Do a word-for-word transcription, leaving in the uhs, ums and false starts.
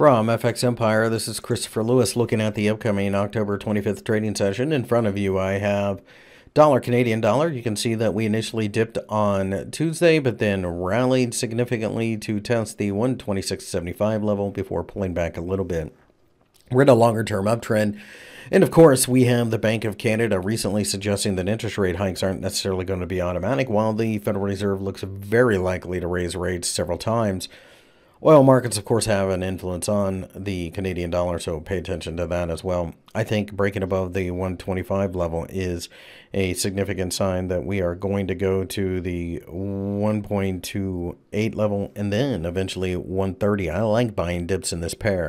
From F X Empire, this is Christopher Lewis looking at the upcoming October twenty-fifth trading session. In front of you, I have dollar Canadian dollar. You can see that we initially dipped on Tuesday, but then rallied significantly to test the one twenty-six seventy-five level before pulling back a little bit. We're in a longer-term uptrend. And, of course, we have the Bank of Canada recently suggesting that interest rate hikes aren't necessarily going to be automatic, while the Federal Reserve looks very likely to raise rates several times. Oil markets, of course, have an influence on the Canadian dollar, so pay attention to that as well. I think breaking above the one twenty-five level is a significant sign that we are going to go to the one twenty-eight level and then eventually one thirty. I like buying dips in this pair.